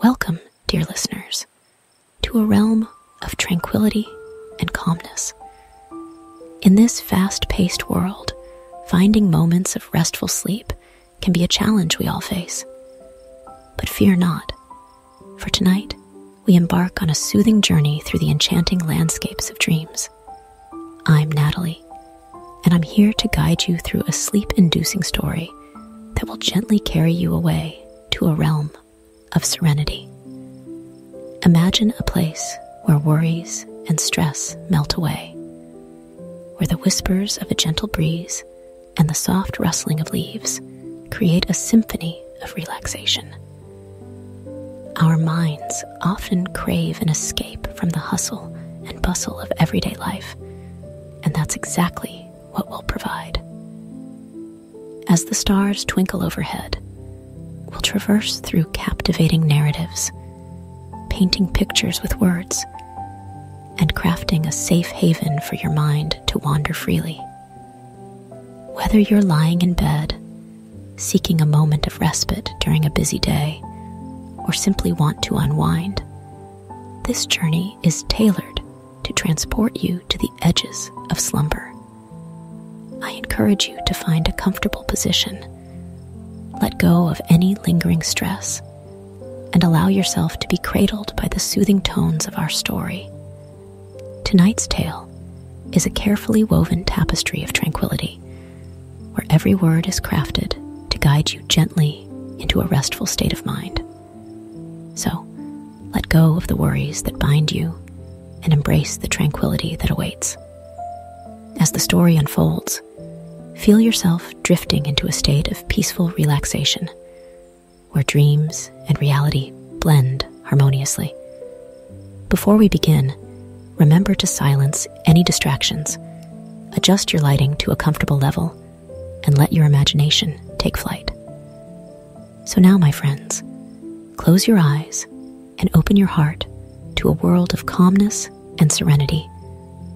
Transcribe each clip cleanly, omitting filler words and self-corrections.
Welcome, dear listeners, to a realm of tranquility and calmness. In this fast-paced world, finding moments of restful sleep can be a challenge we all face. But fear not, for tonight we embark on a soothing journey through the enchanting landscapes of dreams. I'm Natalie, and I'm here to guide you through a sleep-inducing story that will gently carry you away to a realm of serenity. Imagine a place where worries and stress melt away, where the whispers of a gentle breeze and the soft rustling of leaves create a symphony of relaxation. Our minds often crave an escape from the hustle and bustle of everyday life, and that's exactly what we'll provide. As the stars twinkle overhead, we'll traverse through captivating narratives, painting pictures with words, and crafting a safe haven for your mind to wander freely. Whether you're lying in bed, seeking a moment of respite during a busy day, or simply want to unwind, this journey is tailored to transport you to the edges of slumber. I encourage you to find a comfortable position, let go of any lingering stress, and allow yourself to be cradled by the soothing tones of our story. Tonight's tale is a carefully woven tapestry of tranquility, where every word is crafted to guide you gently into a restful state of mind. So, let go of the worries that bind you and embrace the tranquility that awaits. As the story unfolds, feel yourself drifting into a state of peaceful relaxation, where dreams and reality blend harmoniously. Before we begin, remember to silence any distractions, adjust your lighting to a comfortable level, and let your imagination take flight. So now, my friends, close your eyes and open your heart to a world of calmness and serenity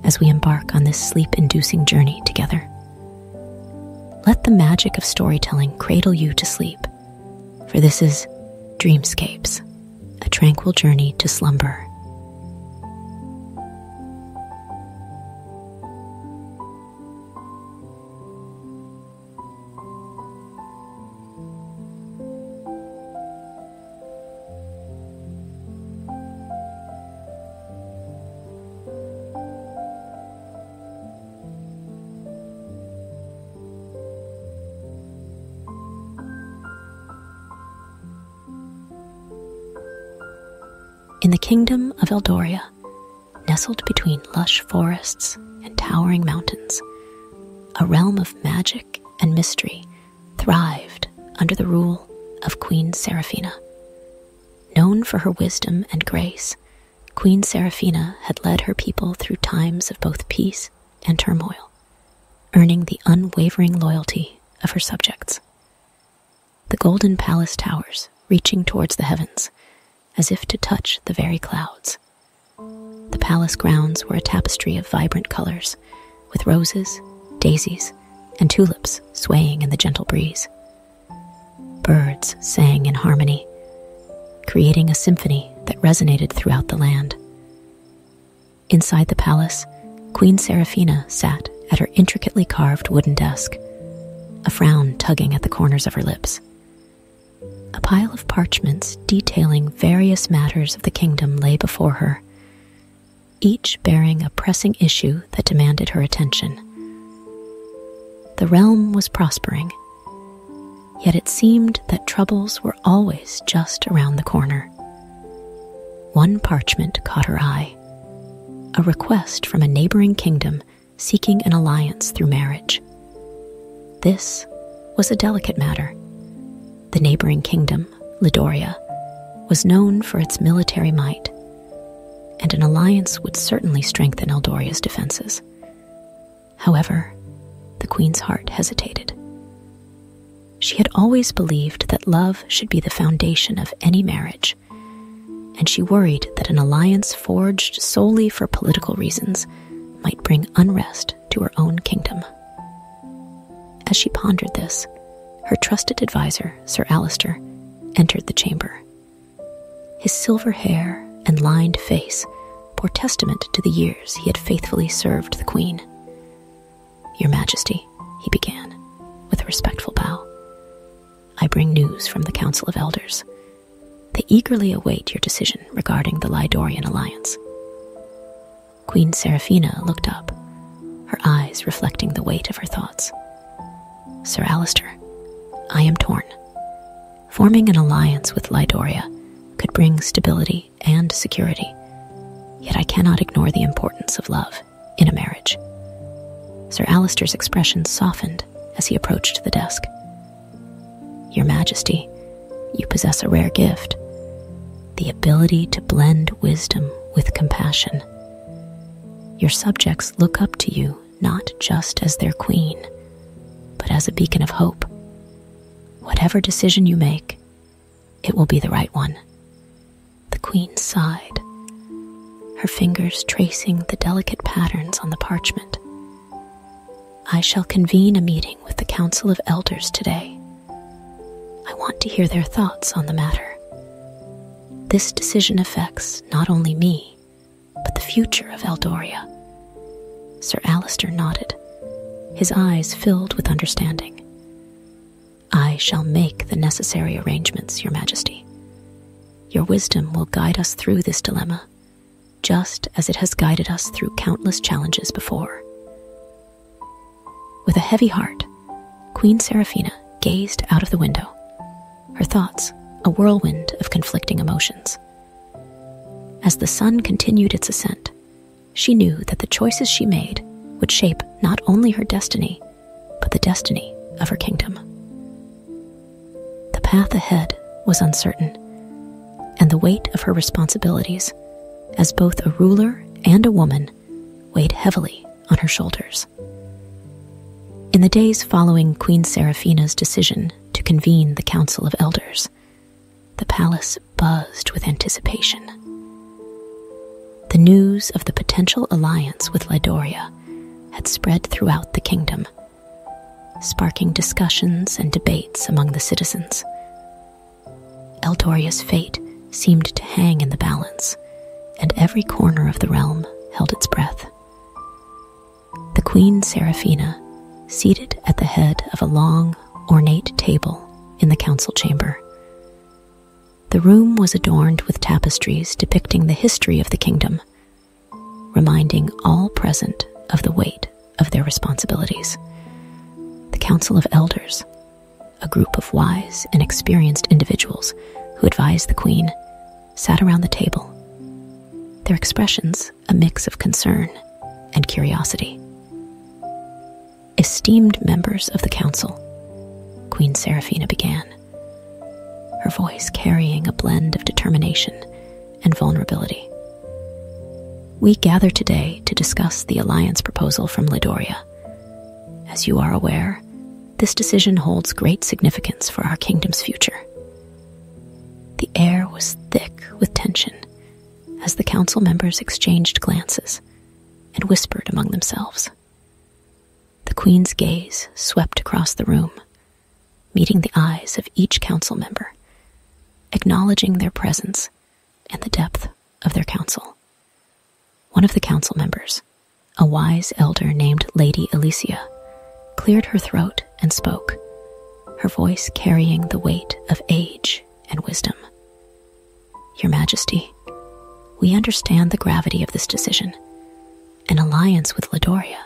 as we embark on this sleep-inducing journey together. Let the magic of storytelling cradle you to sleep, for this is Dreamscapes, a tranquil journey to slumber. In the kingdom of Eldoria, nestled between lush forests and towering mountains, a realm of magic and mystery thrived under the rule of Queen Seraphina. Known for her wisdom and grace, Queen Seraphina had led her people through times of both peace and turmoil, earning the unwavering loyalty of her subjects. The golden palace towers, reaching towards the heavens, as if to touch the very clouds. The palace grounds were a tapestry of vibrant colors, with roses, daisies, and tulips swaying in the gentle breeze. Birds sang in harmony, creating a symphony that resonated throughout the land. Inside the palace, Queen Seraphina sat at her intricately carved wooden desk, a frown tugging at the corners of her lips. A pile of parchments detailing various matters of the kingdom lay before her, each bearing a pressing issue that demanded her attention. The realm was prospering, yet it seemed that troubles were always just around the corner. One parchment caught her eye, a request from a neighboring kingdom seeking an alliance through marriage. This was a delicate matter. The neighboring kingdom, Lydoria, was known for its military might, and an alliance would certainly strengthen Eldoria's defenses. However, the queen's heart hesitated. She had always believed that love should be the foundation of any marriage, and she worried that an alliance forged solely for political reasons might bring unrest to her own kingdom. As she pondered this, her trusted advisor, Sir Alistair, entered the chamber. His silver hair and lined face bore testament to the years he had faithfully served the Queen. "Your Majesty," he began, with a respectful bow, "I bring news from the Council of Elders. They eagerly await your decision regarding the Lydorian alliance." Queen Seraphina looked up, her eyes reflecting the weight of her thoughts. "Sir Alistair, I am torn. Forming an alliance with Lydoria could bring stability and security, yet I cannot ignore the importance of love in a marriage." Sir Alistair's expression softened as he approached the desk. "Your Majesty, you possess a rare gift, the ability to blend wisdom with compassion. Your subjects look up to you not just as their queen, but as a beacon of hope. Whatever decision you make, it will be the right one." The Queen sighed, her fingers tracing the delicate patterns on the parchment. "I shall convene a meeting with the Council of Elders today. I want to hear their thoughts on the matter. This decision affects not only me, but the future of Eldoria." Sir Alistair nodded, his eyes filled with understanding. "I shall make the necessary arrangements, Your Majesty. Your wisdom will guide us through this dilemma, just as it has guided us through countless challenges before." With a heavy heart, Queen Seraphina gazed out of the window, her thoughts a whirlwind of conflicting emotions. As the sun continued its ascent, she knew that the choices she made would shape not only her destiny, but the destiny of her kingdom. The path ahead was uncertain, and the weight of her responsibilities, as both a ruler and a woman, weighed heavily on her shoulders. In the days following Queen Seraphina's decision to convene the Council of Elders, the palace buzzed with anticipation. The news of the potential alliance with Lydoria had spread throughout the kingdom, sparking discussions and debates among the citizens. Eldoria's fate seemed to hang in the balance, and every corner of the realm held its breath. The Queen Seraphina, seated at the head of a long, ornate table in the council chamber. The room was adorned with tapestries depicting the history of the kingdom, reminding all present of the weight of their responsibilities. The Council of Elders, a group of wise and experienced individuals who advised the Queen, sat around the table, their expressions a mix of concern and curiosity. "Esteemed members of the council," Queen Seraphina began, her voice carrying a blend of determination and vulnerability. "We gather today to discuss the alliance proposal from Lydoria. As you are aware, this decision holds great significance for our kingdom's future." The air was thick with tension as the council members exchanged glances and whispered among themselves. The Queen's gaze swept across the room, meeting the eyes of each council member, acknowledging their presence and the depth of their counsel. One of the council members, a wise elder named Lady Elysia, cleared her throat and spoke, her voice carrying the weight of age and wisdom. "Your Majesty, we understand the gravity of this decision. An alliance with Lydoria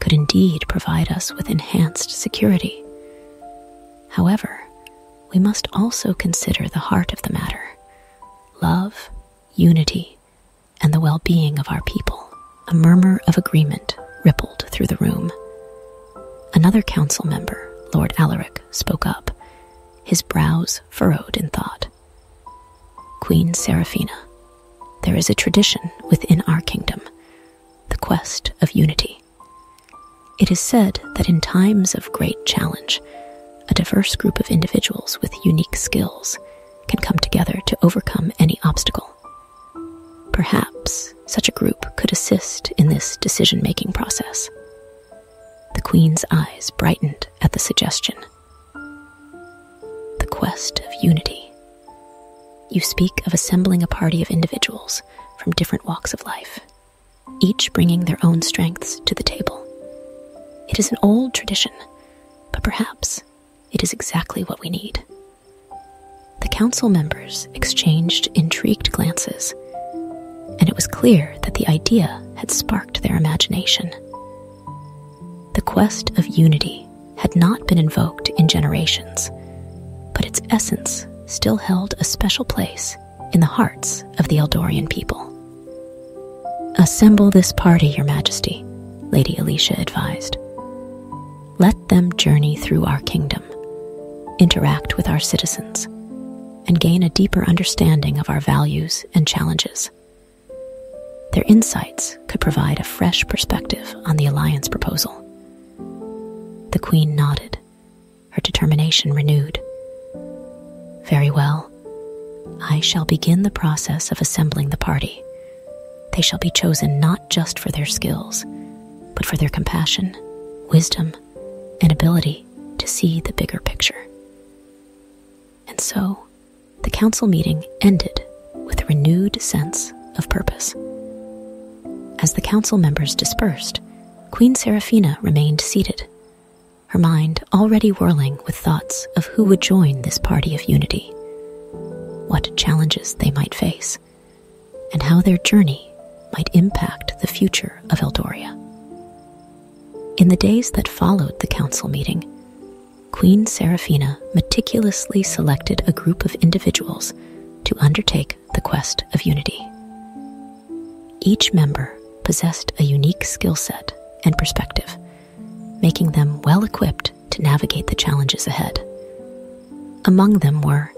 could indeed provide us with enhanced security. However, we must also consider the heart of the matter, love, unity, and the well-being of our people." A murmur of agreement rippled through the room. Another council member, Lord Alaric, spoke up, his brows furrowed in thought. "Queen Seraphina, there is a tradition within our kingdom, the quest of unity. It is said that in times of great challenge, a diverse group of individuals with unique skills can come together to overcome any obstacle. Perhaps such a group could assist in this decision-making process." The Queen's eyes brightened at the suggestion. The quest of unity. You speak of assembling a party of individuals from different walks of life, each bringing their own strengths to the table. It is an old tradition, but perhaps it is exactly what we need. The council members exchanged intrigued glances, and it was clear that the idea had sparked their imagination. The quest of unity had not been invoked in generations, but its essence still held a special place in the hearts of the Eldorian people. "Assemble this party, Your Majesty," Lady Elysia advised. "Let them journey through our kingdom, interact with our citizens, and gain a deeper understanding of our values and challenges. Their insights could provide a fresh perspective on the alliance proposal." The Queen nodded, her determination renewed. "Very well. I shall begin the process of assembling the party. They shall be chosen not just for their skills, but for their compassion, wisdom, and ability to see the bigger picture." And so, the council meeting ended with a renewed sense of purpose. As the council members dispersed, Queen Seraphina remained seated, her mind already whirling with thoughts of who would join this party of unity, what challenges they might face, and how their journey might impact the future of Eldoria. In the days that followed the council meeting, Queen Seraphina meticulously selected a group of individuals to undertake the quest of unity. Each member possessed a unique skill set and perspective, making them well-equipped to navigate the challenges ahead. Among them were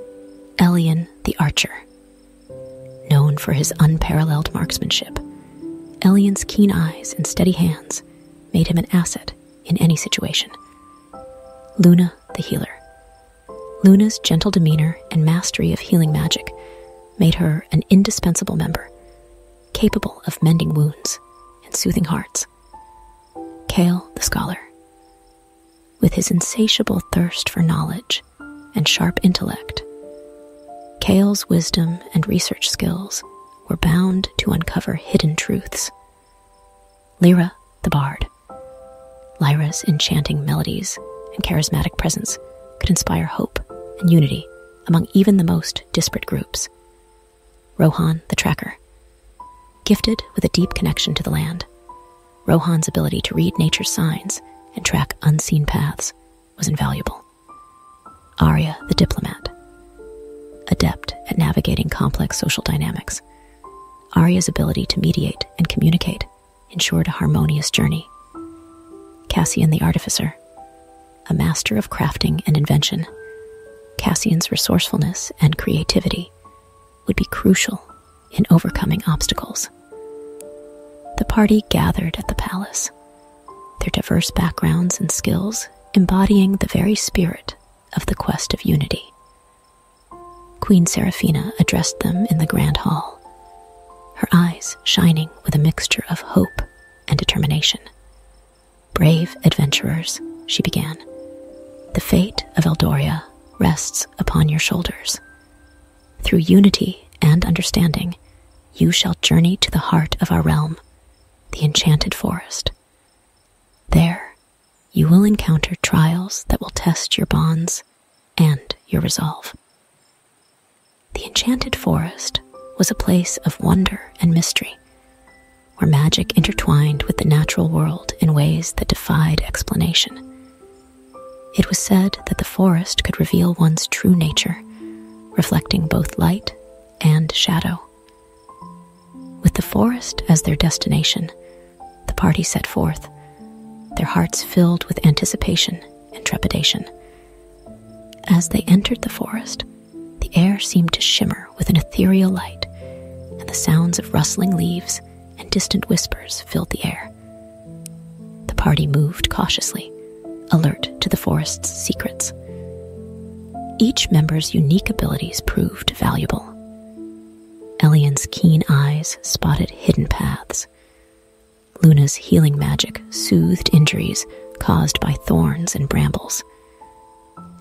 Elian the Archer. Known for his unparalleled marksmanship, Elian's keen eyes and steady hands made him an asset in any situation. Luna the Healer. Luna's gentle demeanor and mastery of healing magic made her an indispensable member, capable of mending wounds and soothing hearts. Kael the Scholar. With his insatiable thirst for knowledge and sharp intellect, Kael's wisdom and research skills were bound to uncover hidden truths. Lyra the Bard. Lyra's enchanting melodies and charismatic presence could inspire hope and unity among even the most disparate groups. Rohan the Tracker. Gifted with a deep connection to the land, Rohan's ability to read nature's signs and track unseen paths was invaluable. Arya the Diplomat. Adept at navigating complex social dynamics, Arya's ability to mediate and communicate ensured a harmonious journey. Cassian the Artificer. A master of crafting and invention, Cassian's resourcefulness and creativity would be crucial in overcoming obstacles. The party gathered at the palace, their diverse backgrounds and skills embodying the very spirit of the quest of unity. Queen Seraphina addressed them in the grand hall, her eyes shining with a mixture of hope and determination. "Brave adventurers," she began, "the fate of Eldoria rests upon your shoulders. Through unity and understanding, you shall journey to the heart of our realm, the Enchanted Forest. There, you will encounter trials that will test your bonds and your resolve." The Enchanted Forest was a place of wonder and mystery, where magic intertwined with the natural world in ways that defied explanation. It was said that the forest could reveal one's true nature, reflecting both light and shadow. With the forest as their destination, the party set forth, their hearts filled with anticipation and trepidation. As they entered the forest, the air seemed to shimmer with an ethereal light, and the sounds of rustling leaves and distant whispers filled the air. The party moved cautiously, alert to the forest's secrets. Each member's unique abilities proved valuable. Elian's keen eyes spotted hidden paths. Luna's healing magic soothed injuries caused by thorns and brambles,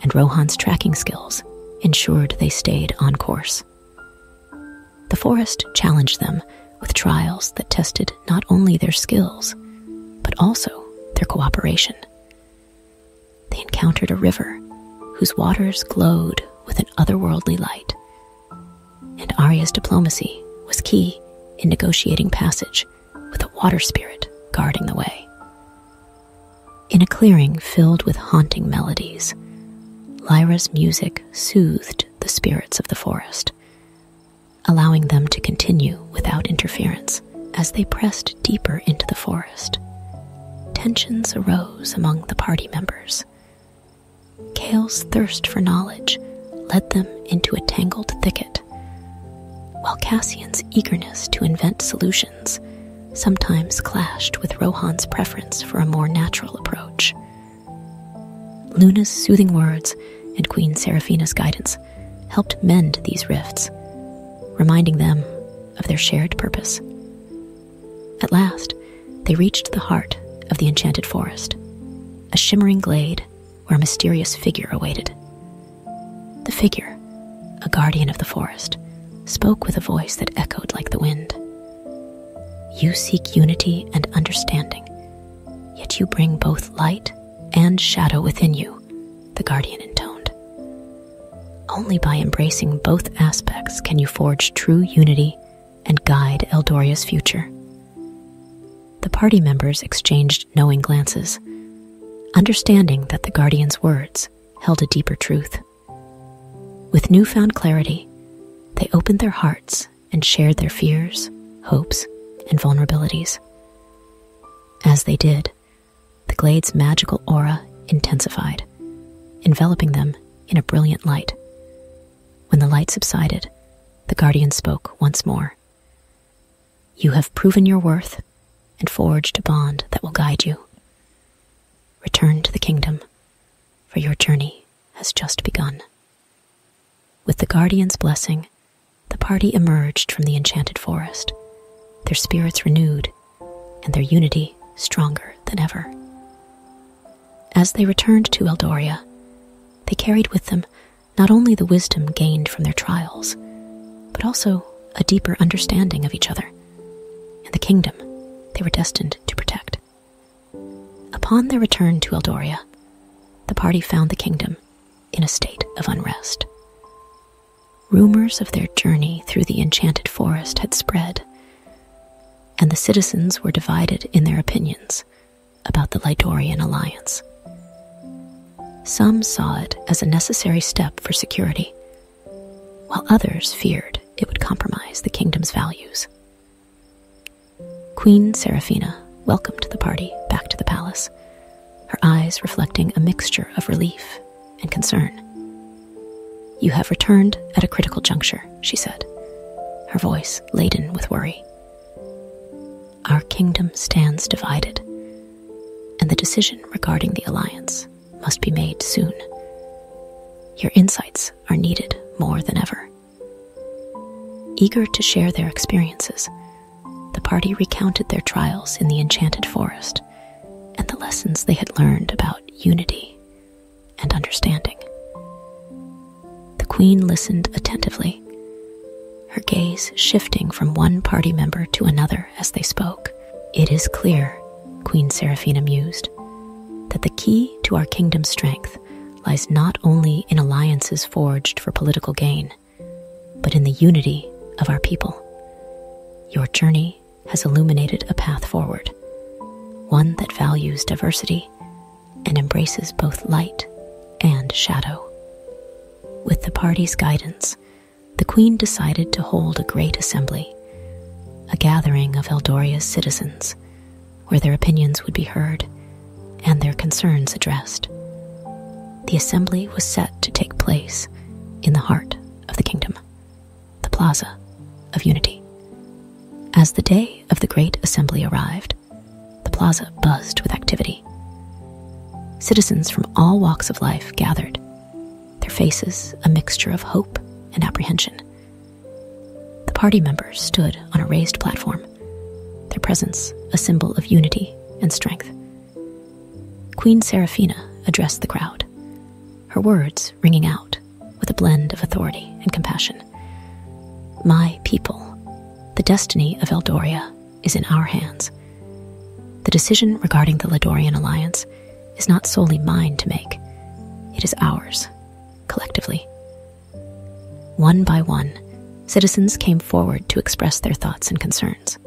and Rohan's tracking skills ensured they stayed on course. forest challenged them with trials that tested not only their skills, but also their cooperation. They encountered a river whose waters glowed with an otherworldly light, and Arya's diplomacy was key in negotiating passage with a water spirit guarding the way. In a clearing filled with haunting melodies, Lyra's music soothed the spirits of the forest, allowing them to continue without interference as they pressed deeper into the forest. Tensions arose among the party members. Kael's thirst for knowledge led them into a tangled thicket, while Cassian's eagerness to invent solutions sometimes clashed with Rohan's preference for a more natural approach. Luna's soothing words and Queen Seraphina's guidance helped mend these rifts, reminding them of their shared purpose. At last, they reached the heart of the enchanted forest, a shimmering glade where a mysterious figure awaited. The figure, a guardian of the forest, spoke with a voice that echoed like the wind. "You seek unity and understanding, yet you bring both light and shadow within you," the guardian intoned. "Only by embracing both aspects can you forge true unity and guide Eldoria's future." The party members exchanged knowing glances, understanding that the guardian's words held a deeper truth. With newfound clarity, they opened their hearts and shared their fears, hopes, and vulnerabilities. As they did, the glade's magical aura intensified, enveloping them in a brilliant light. When the light subsided, the guardian spoke once more. "You have proven your worth and forged a bond that will guide you. Return to the kingdom, for your journey has just begun." With the guardian's blessing, the party emerged from the enchanted forest, their spirits renewed and their unity stronger than ever. As they returned to Eldoria, they carried with them not only the wisdom gained from their trials, but also a deeper understanding of each other and the kingdom they were destined to protect. Upon their return to Eldoria, the party found the kingdom in a state of unrest. Rumors of their journey through the enchanted forest had spread, and the citizens were divided in their opinions about the Lydorian alliance. Some saw it as a necessary step for security, while others feared it would compromise the kingdom's values. Queen Seraphina welcomed the party back to the palace, her eyes reflecting a mixture of relief and concern. "You have returned at a critical juncture," she said, her voice laden with worry. "Our kingdom stands divided, and the decision regarding the alliance must be made soon. Your insights are needed more than ever." Eager to share their experiences, the party recounted their trials in the enchanted forest and the lessons they had learned about unity and understanding. The Queen listened attentively, her gaze shifting from one party member to another as they spoke. "It is clear," Queen Seraphina mused, "that the key to our kingdom's strength lies not only in alliances forged for political gain, but in the unity of our people. Your journey has illuminated a path forward, one that values diversity and embraces both light and shadow." With the party's guidance, the Queen decided to hold a great assembly, a gathering of Eldoria's citizens, where their opinions would be heard and their concerns addressed. The assembly was set to take place in the heart of the kingdom, the Plaza of Unity. As the day of the great assembly arrived, the plaza buzzed with activity. Citizens from all walks of life gathered, their faces a mixture of hope and apprehension. The party members stood on a raised platform, their presence a symbol of unity and strength. Queen Seraphina addressed the crowd, her words ringing out with a blend of authority and compassion. "My people The destiny of Eldoria is in our hands. The decision regarding the Lydorian alliance is not solely mine to make. It is ours, collectively. One by one, citizens came forward to express their thoughts and concerns.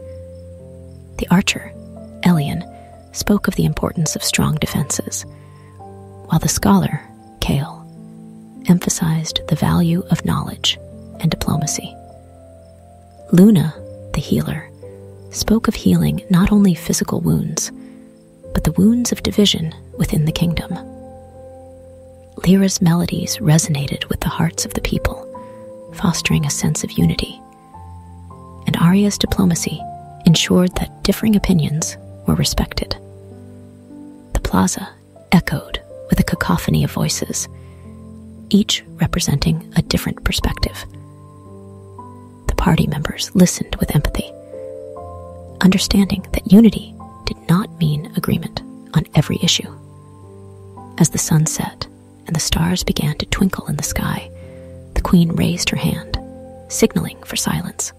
The archer, Elian, spoke of the importance of strong defenses, while the scholar, Kael, emphasized the value of knowledge and diplomacy. Luna, the healer, spoke of healing not only physical wounds, but the wounds of division within the kingdom. Lyra's melodies resonated with the hearts of the people, fostering a sense of unity. And Arya's diplomacy ensured that differing opinions were respected. The plaza echoed with a cacophony of voices, each representing a different perspective. The party members listened with empathy, understanding that unity did not mean agreement on every issue. As the sun set and the stars began to twinkle in the sky, the queen raised her hand, signaling for silence.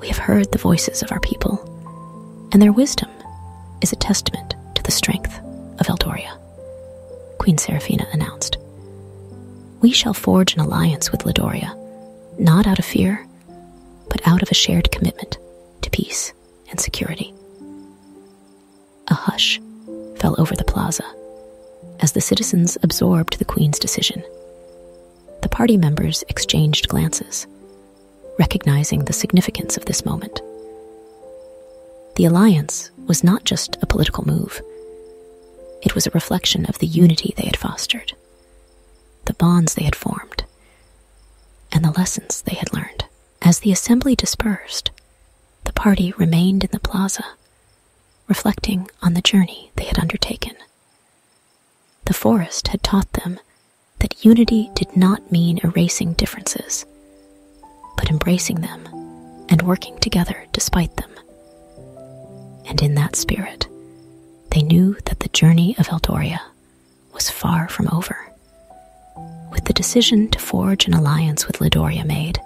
We have heard the voices of our people, and their wisdom is a testament to the strength of Eldoria, Queen Seraphina announced. We shall forge an alliance with Lydoria, not out of fear, but out of a shared commitment to peace and security. A hush fell over the plaza as the citizens absorbed the queen's decision. The party members exchanged glances, recognizing the significance of this moment. The alliance was not just a political move. It was a reflection of the unity they had fostered, the bonds they had formed, and the lessons they had learned. As the assembly dispersed, the party remained in the plaza, reflecting on the journey they had undertaken. The forest had taught them that unity did not mean erasing differences, but embracing them and working together despite them. And in that spirit, they knew that the journey of Eldoria was far from over. With the decision to forge an alliance with Lydoria made,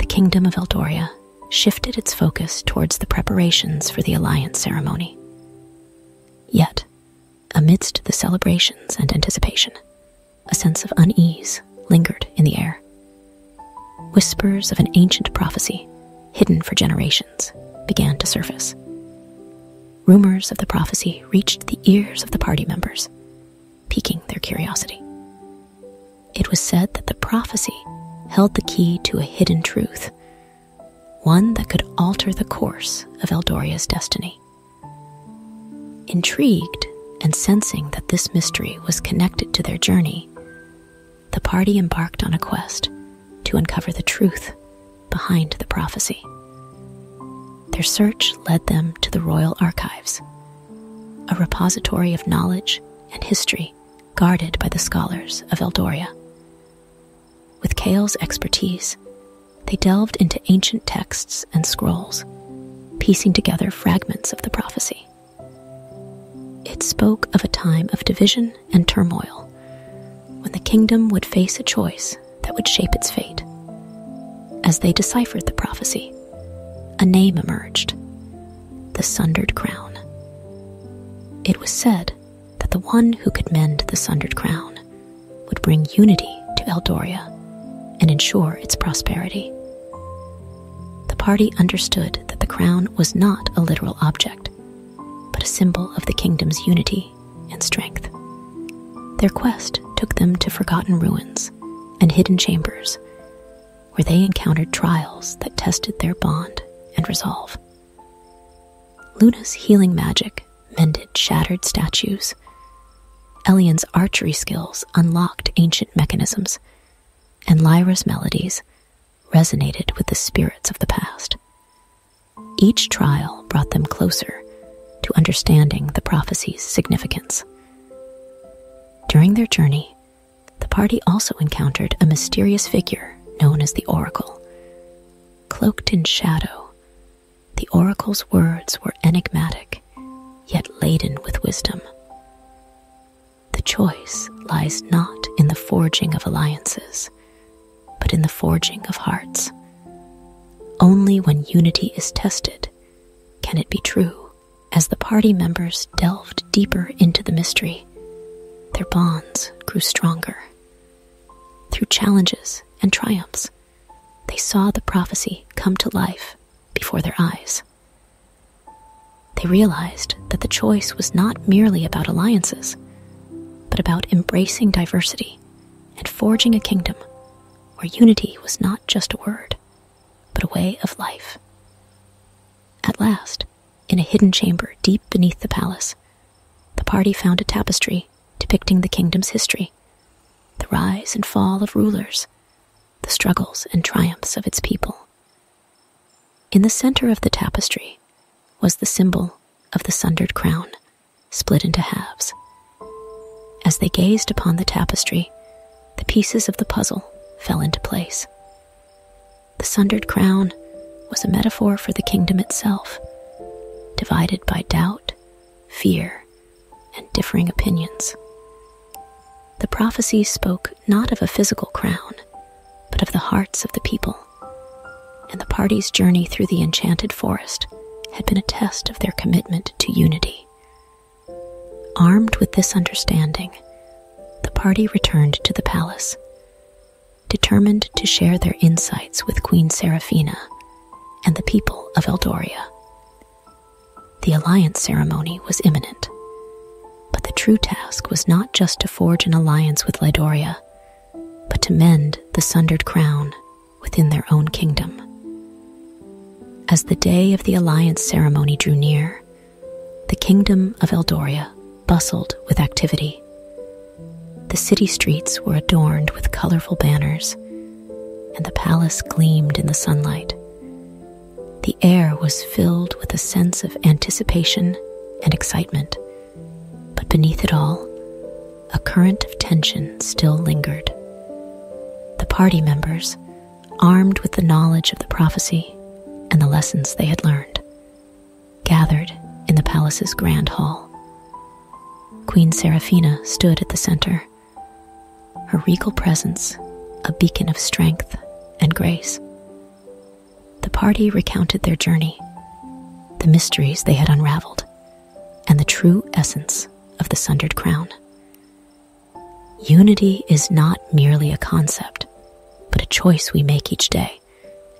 the kingdom of Eldoria shifted its focus towards the preparations for the alliance ceremony. Yet, amidst the celebrations and anticipation, a sense of unease lingered in the air. Whispers of an ancient prophecy, hidden for generations, began to surface. Rumors of the prophecy reached the ears of the party members, piquing their curiosity. It was said that the prophecy held the key to a hidden truth, one that could alter the course of Eldoria's destiny. Intrigued and sensing that this mystery was connected to their journey, the party embarked on a quest to uncover the truth behind the prophecy. Their search led them to the Royal Archives, a repository of knowledge and history guarded by the scholars of Eldoria. With Kael's expertise, they delved into ancient texts and scrolls, piecing together fragments of the prophecy. It spoke of a time of division and turmoil, when the kingdom would face a choice that would shape its fate. As they deciphered the prophecy, a name emerged: the Sundered Crown. It was said that the one who could mend the Sundered Crown would bring unity to Eldoria and ensure its prosperity. The party understood that the crown was not a literal object, but a symbol of the kingdom's unity and strength. Their quest took them to forgotten ruins and hidden chambers, where they encountered trials that tested their bond and resolve. Luna's healing magic mended shattered statues. Elian's archery skills unlocked ancient mechanisms, and Lyra's melodies resonated with the spirits of the past. Each trial brought them closer to understanding the prophecy's significance. During their journey, the party also encountered a mysterious figure known as the Oracle. Cloaked in shadow, the Oracle's words were enigmatic, yet laden with wisdom. The choice lies not in the forging of alliances, but in the forging of hearts. Only unity is tested. Can it be true? As the party members delved deeper into the mystery, their bonds grew stronger. Through challenges and triumphs, they saw the prophecy come to life before their eyes. They realized that the choice was not merely about alliances, but about embracing diversity and forging a kingdom where unity was not just a word, but a way of life. At last, in a hidden chamber deep beneath the palace, the party found a tapestry depicting the kingdom's history, the rise and fall of rulers, the struggles and triumphs of its people. In the center of the tapestry was the symbol of the sundered crown, split into halves. As they gazed upon the tapestry, the pieces of the puzzle fell into place. The sundered crown was a metaphor for the kingdom itself, divided by doubt, fear, and differing opinions. The prophecy spoke not of a physical crown, but of the hearts of the people, and the party's journey through the enchanted forest had been a test of their commitment to unity. Armed with this understanding, the party returned to the palace, determined to share their insights with Queen Seraphina and the people of Eldoria. The alliance ceremony was imminent, but the true task was not just to forge an alliance with Lydoria, but to mend the sundered crown within their own kingdom. As the day of the alliance ceremony drew near, the kingdom of Eldoria bustled with activity. The city streets were adorned with colorful banners, and the palace gleamed in the sunlight. The air was filled with a sense of anticipation and excitement, but beneath it all, a current of tension still lingered. The party members, armed with the knowledge of the prophecy and the lessons they had learned, gathered in the palace's grand hall. Queen Seraphina stood at the center, her regal presence a beacon of strength and grace. The party recounted their journey, the mysteries they had unraveled, and the true essence of the sundered crown. Unity is not merely a concept, but a choice we make each day.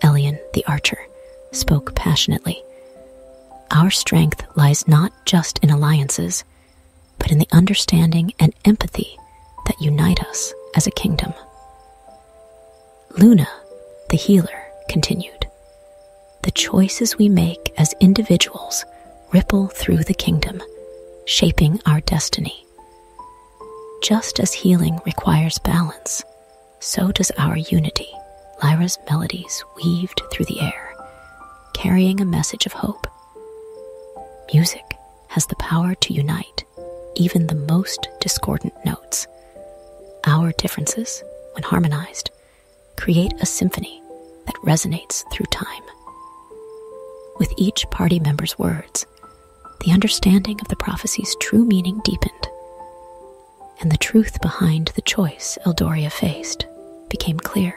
Elian, the archer, spoke passionately. Our strength lies not just in alliances, but in the understanding and empathy that unite us as a kingdom. Luna, the healer, continued. The choices we make as individuals ripple through the kingdom, shaping our destiny. Just as healing requires balance, so does our unity. Lyra's melodies weaved through the air, carrying a message of hope. Music has the power to unite even the most discordant notes. Our differences, when harmonized, create a symphony that resonates through time. With each party member's words, the understanding of the prophecy's true meaning deepened, and the truth behind the choice Eldoria faced became clear.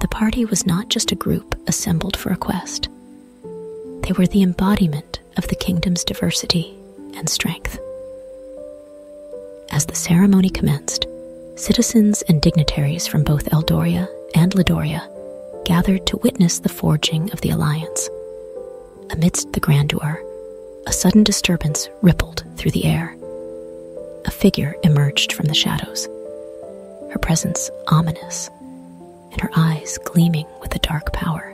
The party was not just a group assembled for a quest. They were the embodiment of the kingdom's diversity and strength. As the ceremony commenced, citizens and dignitaries from both Eldoria and Lydoria gathered to witness the forging of the alliance. Amidst the grandeur, a sudden disturbance rippled through the air. A figure emerged from the shadows, her presence ominous, and her eyes gleaming with a dark power.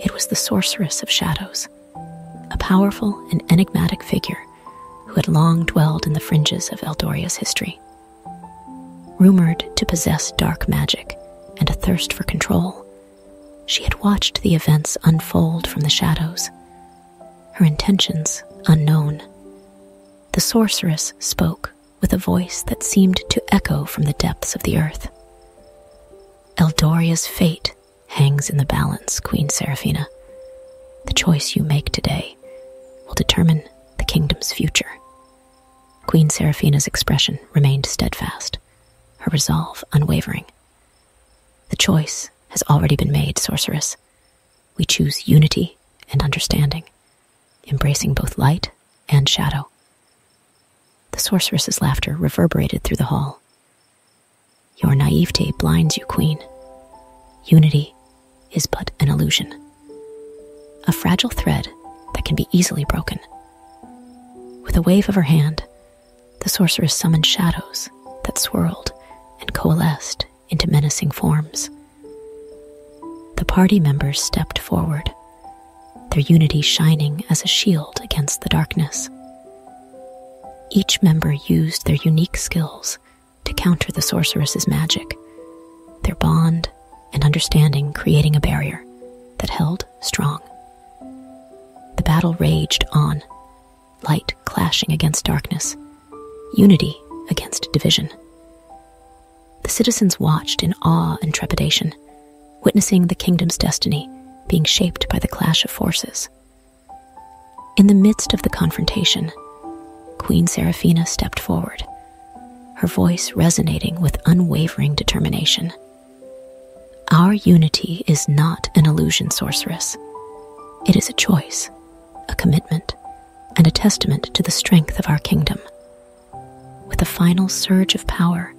It was the Sorceress of Shadows, a powerful and enigmatic figure who had long dwelled in the fringes of Eldoria's history. Rumored to possess dark magic and a thirst for control, she had watched the events unfold from the shadows, her intentions unknown. The sorceress spoke with a voice that seemed to echo from the depths of the earth. Eldoria's fate hangs in the balance, Queen Seraphina. The choice you make today will determine the kingdom's future. Queen Seraphina's expression remained steadfast, her resolve unwavering. The choice has already been made, sorceress. we choose unity and understanding, embracing both light and shadow. The sorceress's laughter reverberated through the hall. Your naivete blinds you, Queen. Unity is but an illusion, a fragile thread that can be easily broken. With a wave of her hand, the sorceress summoned shadows that swirled and coalesced into menacing forms. The party members stepped forward, their unity shining as a shield against the darkness. Each member used their unique skills to counter the sorceress's magic, their bond and understanding creating a barrier that held strong. The battle raged on, light clashing against darkness, unity against division. The citizens watched in awe and trepidation, witnessing the kingdom's destiny being shaped by the clash of forces. In the midst of the confrontation, Queen Seraphina stepped forward, her voice resonating with unwavering determination. Our unity is not an illusion, sorceress. It is a choice, a commitment, and a testament to the strength of our kingdom. With a final surge of power,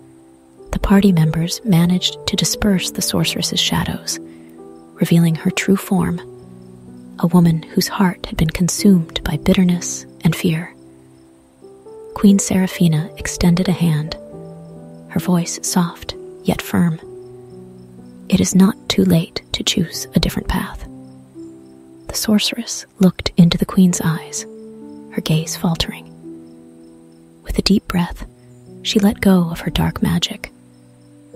the party members managed to disperse the sorceress's shadows, revealing her true form, a woman whose heart had been consumed by bitterness and fear. Queen Seraphina extended a hand, her voice soft yet firm. It is not too late to choose a different path. The sorceress looked into the queen's eyes, her gaze faltering. With a deep breath, she let go of her dark magic,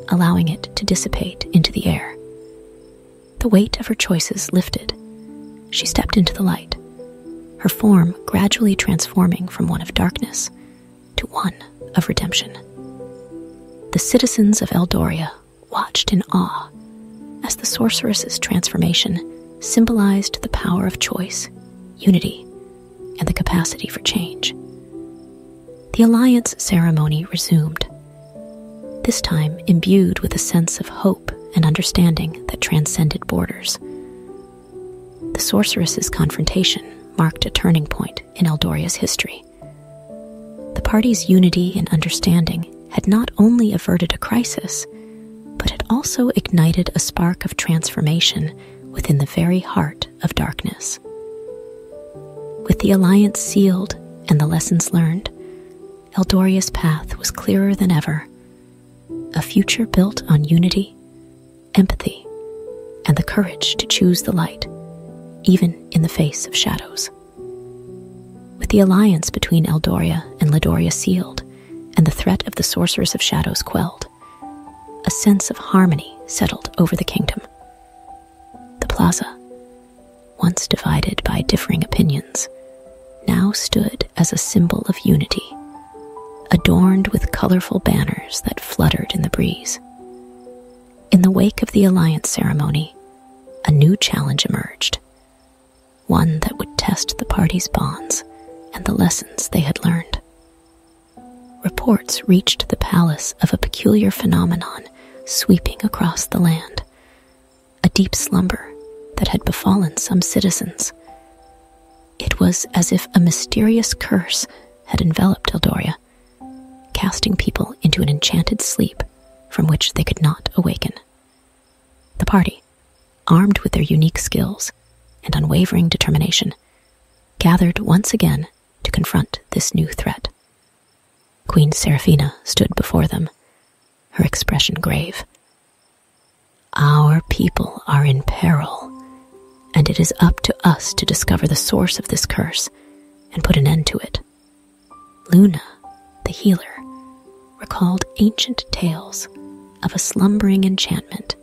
allowing it to dissipate into the air. The weight of her choices lifted. She stepped into the light, her form gradually transforming from one of darkness to one of redemption. The citizens of Eldoria watched in awe as the sorceress's transformation symbolized the power of choice, unity, and the capacity for change. The alliance ceremony resumed, this time imbued with a sense of hope and understanding that transcended borders. The sorceress's confrontation marked a turning point in Eldoria's history. The party's unity and understanding had not only averted a crisis, but had also ignited a spark of transformation within the very heart of darkness. With the alliance sealed and the lessons learned, Eldoria's path was clearer than ever, a future built on unity, empathy, and the courage to choose the light, even in the face of shadows. With the alliance between Eldoria and Lydoria sealed, and the threat of the Sorceress of Shadows quelled, a sense of harmony settled over the kingdom. The plaza, once divided by differing opinions, now stood as a symbol of unity, adorned with colorful banners that fluttered in the breeze. In the wake of the alliance ceremony, a new challenge emerged, one that would test the party's bonds and the lessons they had learned. Reports reached the palace of a peculiar phenomenon sweeping across the land, a deep slumber that had befallen some citizens. It was as if a mysterious curse had enveloped Eldoria, casting people into an enchanted sleep from which they could not awaken. The party, armed with their unique skills and unwavering determination, gathered once again to confront this new threat. Queen Seraphina stood before them, her expression grave. Our people are in peril, and it is up to us to discover the source of this curse and put an end to it. Luna, the healer, recalled ancient tales of a slumbering enchantment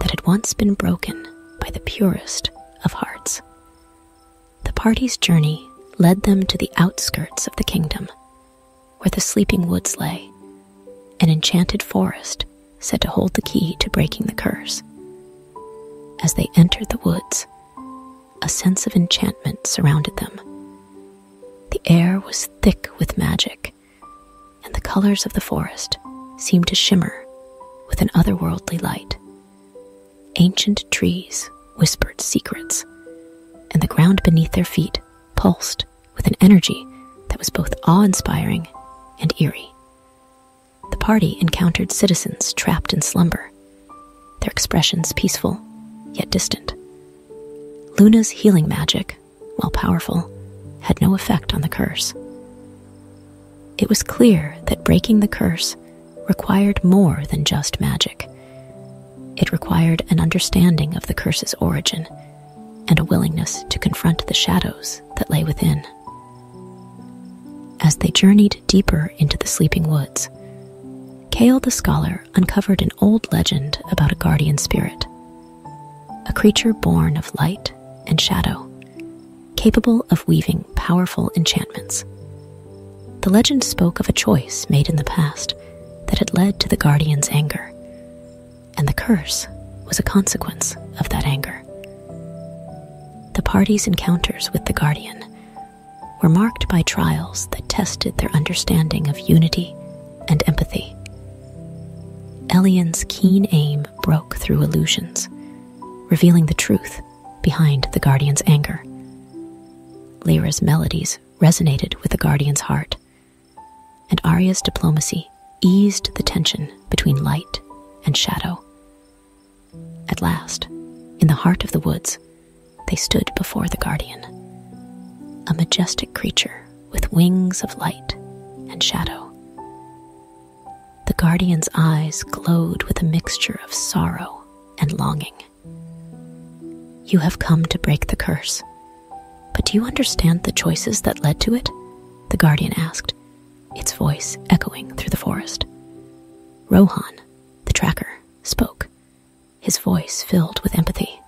that had once been broken by the purest of hearts. The party's journey led them to the outskirts of the kingdom, where the sleeping woods lay, an enchanted forest said to hold the key to breaking the curse. As they entered the woods, a sense of enchantment surrounded them. The air was thick with magic, and the colors of the forest seemed to shimmer with an otherworldly light. Ancient trees whispered secrets, and the ground beneath their feet pulsed with an energy that was both awe-inspiring and eerie. The party encountered citizens trapped in slumber, their expressions peaceful yet distant. Luna's healing magic, while powerful, had no effect on the curse. It was clear that breaking the curse required more than just magic. It required an understanding of the curse's origin and a willingness to confront the shadows that lay within. As they journeyed deeper into the sleeping woods, Kael the Scholar uncovered an old legend about a guardian spirit, a creature born of light and shadow, capable of weaving powerful enchantments. The legend spoke of a choice made in the past that had led to the guardian's anger, and the curse was a consequence of that anger. The party's encounters with the guardian were marked by trials that tested their understanding of unity and empathy. Elian's keen aim broke through illusions, revealing the truth behind the guardian's anger. Lyra's melodies resonated with the guardian's heart, and Arya's diplomacy eased the tension between light and shadow. At last, in the heart of the woods, they stood before the guardian, a majestic creature with wings of light and shadow. The guardian's eyes glowed with a mixture of sorrow and longing. "You have come to break the curse, but do you understand the choices that led to it?" the guardian asked, its voice echoing through the forest. Rohan, the tracker, spoke, his voice filled with empathy.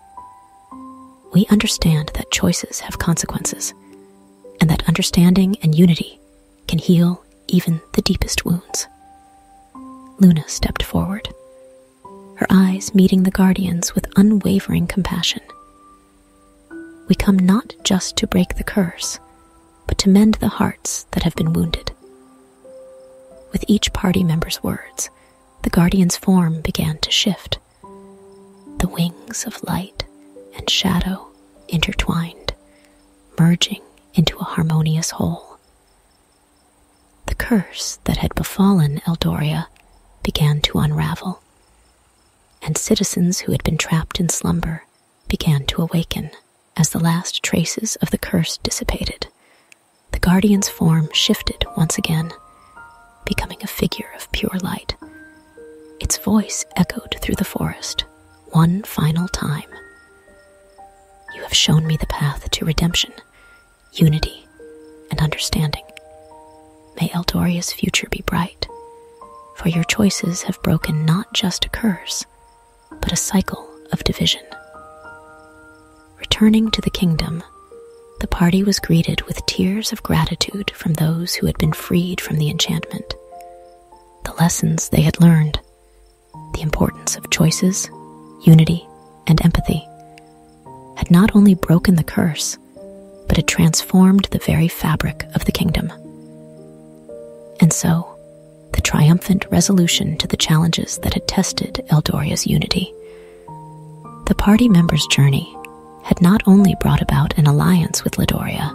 "We understand that choices have consequences, and that understanding and unity can heal even the deepest wounds." Luna stepped forward, her eyes meeting the guardian's with unwavering compassion. "We come not just to break the curse, but to mend the hearts that have been wounded." With each party member's words, the guardian's form began to shift. The wings of light and shadow intertwined, merging into a harmonious whole. The curse that had befallen Eldoria began to unravel, and citizens who had been trapped in slumber began to awaken. As the last traces of the curse dissipated, the guardian's form shifted once again, becoming a figure of pure light. Its voice echoed through the forest one final time. "You have shown me the path to redemption, unity, and understanding. May Eldoria's future be bright, for your choices have broken not just a curse, but a cycle of division." Returning to the kingdom, the party was greeted with tears of gratitude from those who had been freed from the enchantment. The lessons they had learned, the importance of choices, unity, and empathy, had not only broken the curse, but had transformed the very fabric of the kingdom. And so, the triumphant resolution to the challenges that had tested Eldoria's unity. The party members' journey had not only brought about an alliance with Lydoria,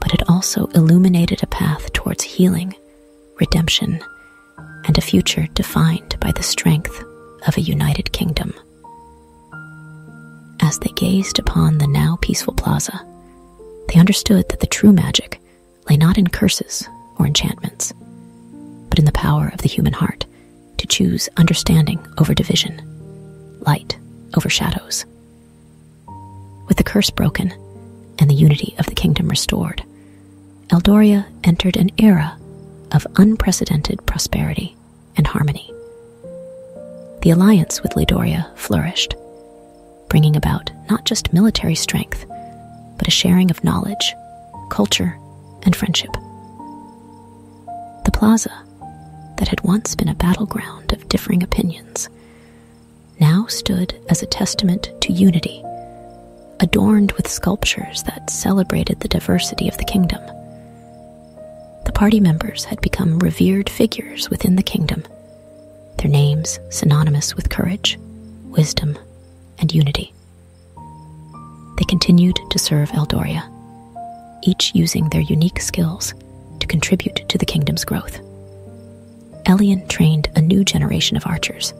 but had also illuminated a path towards healing, redemption, and a future defined by the strength of a united kingdom. As they gazed upon the now peaceful plaza, they understood that the true magic lay not in curses or enchantments, but in the power of the human heart to choose understanding over division, light over shadows. With the curse broken and the unity of the kingdom restored, Eldoria entered an era of unprecedented prosperity and harmony. The alliance with Lydoria flourished, bringing about not just military strength, but a sharing of knowledge, culture, and friendship. The plaza, that had once been a battleground of differing opinions, now stood as a testament to unity, adorned with sculptures that celebrated the diversity of the kingdom. The party members had become revered figures within the kingdom, their names synonymous with courage, wisdom, and unity. continued to serve Eldoria, each using their unique skills to contribute to the kingdom's growth. Elian trained a new generation of archers.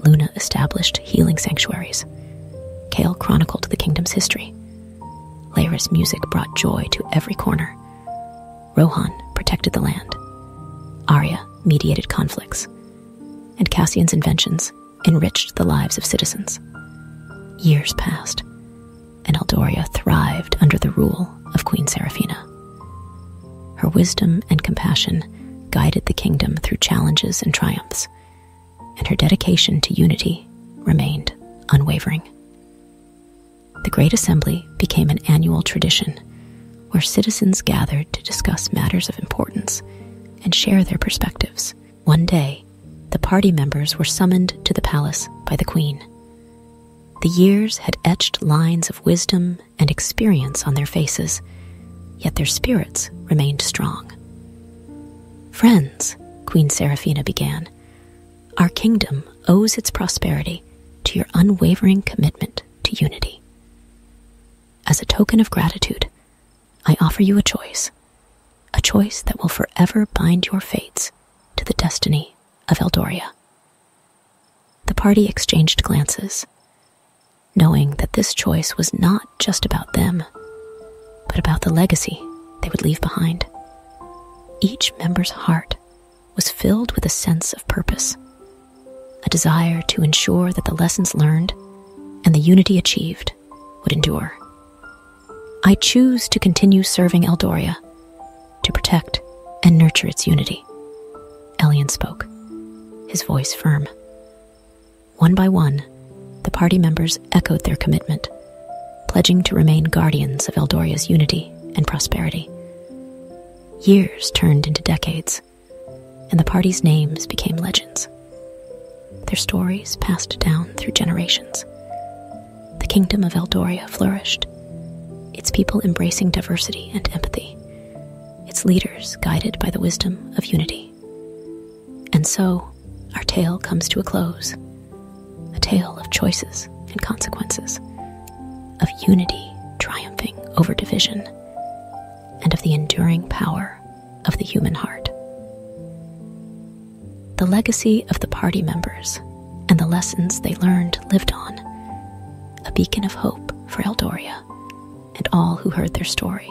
Luna established healing sanctuaries. Kael chronicled the kingdom's history. Lyra's music brought joy to every corner. Rohan protected the land. Arya mediated conflicts. And Cassian's inventions enriched the lives of citizens. Years passed, and Eldoria thrived under the rule of Queen Seraphina. Her wisdom and compassion guided the kingdom through challenges and triumphs, and her dedication to unity remained unwavering. The Great Assembly became an annual tradition where citizens gathered to discuss matters of importance and share their perspectives. One day, the party members were summoned to the palace by the Queen. The years had etched lines of wisdom and experience on their faces, yet their spirits remained strong. "Friends," Queen Seraphina began, "our kingdom owes its prosperity to your unwavering commitment to unity. As a token of gratitude, I offer you a choice that will forever bind your fates to the destiny of Eldoria." The party exchanged glances, knowing that this choice was not just about them, but about the legacy they would leave behind. Each member's heart was filled with a sense of purpose, a desire to ensure that the lessons learned and the unity achieved would endure. "I choose to continue serving Eldoria, to protect and nurture its unity," Elian spoke, his voice firm. One by one, the party members echoed their commitment, pledging to remain guardians of Eldoria's unity and prosperity. Years turned into decades, and the party's names became legends. Their stories passed down through generations. The kingdom of Eldoria flourished, its people embracing diversity and empathy, its leaders guided by the wisdom of unity. And so, our tale comes to a close. A tale of choices and consequences, of unity triumphing over division, and of the enduring power of the human heart. The legacy of the party members and the lessons they learned lived on, a beacon of hope for Eldoria and all who heard their story.